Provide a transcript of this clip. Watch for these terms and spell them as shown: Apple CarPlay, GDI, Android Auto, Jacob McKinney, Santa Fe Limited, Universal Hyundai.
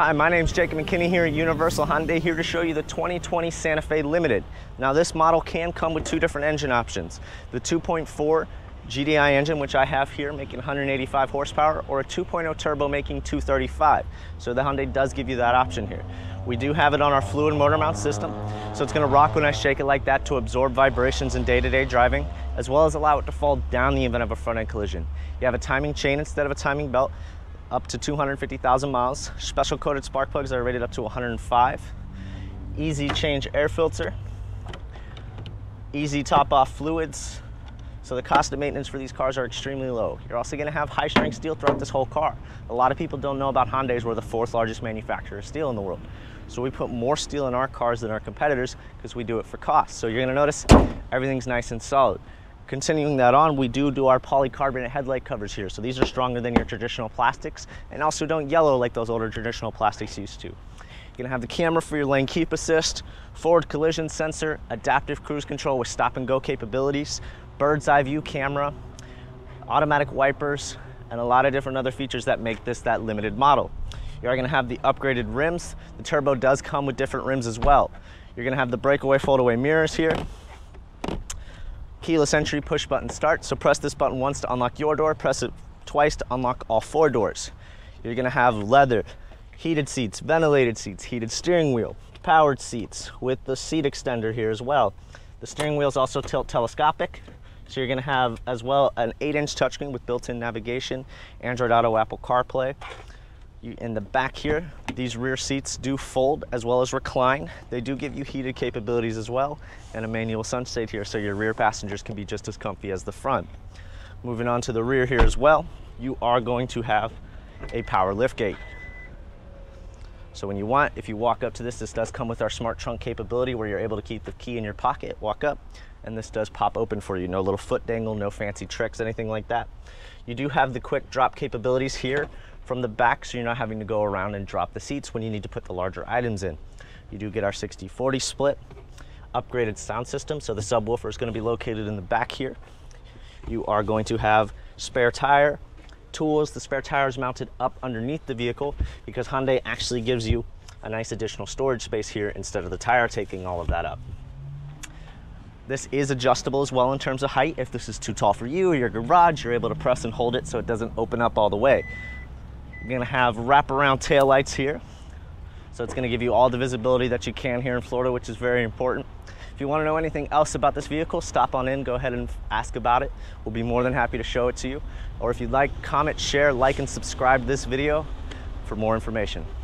Hi, my name's Jacob McKinney here at Universal Hyundai, here to show you the 2020 Santa Fe Limited. Now this model can come with two different engine options. The 2.4 GDI engine, which I have here, making 185 horsepower, or a 2.0 turbo making 235. So the Hyundai does give you that option here. We do have it on our fluid motor mount system, so it's going to rock when I shake it like that to absorb vibrations in day-to-day driving, as well as allow it to fall down in the event of a front-end collision. You have a timing chain instead of a timing belt, up to 250,000 miles. Special coated spark plugs are rated up to 105. Easy change air filter. Easy top off fluids. So the cost of maintenance for these cars are extremely low. You're also going to have high-strength steel throughout this whole car. A lot of people don't know about Hyundai's. We're the fourth largest manufacturer of steel in the world. So we put more steel in our cars than our competitors because we do it for cost. So you're going to notice everything's nice and solid. Continuing that on, we do our polycarbonate headlight covers here. So these are stronger than your traditional plastics and also don't yellow like those older traditional plastics used to. You're gonna have the camera for your lane keep assist, forward collision sensor, adaptive cruise control with stop and go capabilities, bird's eye view camera, automatic wipers, and a lot of different other features that make this that limited model. You are gonna have the upgraded rims. The turbo does come with different rims as well. You're gonna have the breakaway fold-away mirrors here, keyless entry, push button start. So press this button once to unlock your door, press it twice to unlock all four doors. You're gonna have leather, heated seats, ventilated seats, heated steering wheel, powered seats with the seat extender here as well. The steering wheel is also telescopic, so you're going to have as well an 8-inch touchscreen with built-in navigation, Android Auto, Apple CarPlay. In the back here, these rear seats do fold as well as recline. They do give you heated capabilities as well, and a manual sunshade here, so your rear passengers can be just as comfy as the front. Moving on to the rear here as well, you are going to have a power liftgate. So when you want, if you walk up to this, this does come with our smart trunk capability where you're able to keep the key in your pocket, walk up, and this does pop open for you. No little foot dangle, no fancy tricks, anything like that. You do have the quick drop capabilities here from the back, so you're not having to go around and drop the seats when you need to put the larger items in. You do get our 60-40 split, upgraded sound system, so the subwoofer is going to be located in the back here. You are going to have spare tire, tools. The spare tire is mounted up underneath the vehicle because Hyundai actually gives you a nice additional storage space here instead of the tire taking all of that up. This is adjustable as well in terms of height. If this is too tall for you or your garage, you're able to press and hold it so it doesn't open up all the way. You're gonna have wraparound tail lights here, so it's gonna give you all the visibility that you can here in Florida, which is very important. If you want to know anything else about this vehicle, stop on in, go ahead and ask about it. We'll be more than happy to show it to you. Or if you'd like, comment, share, like, and subscribe to this video for more information.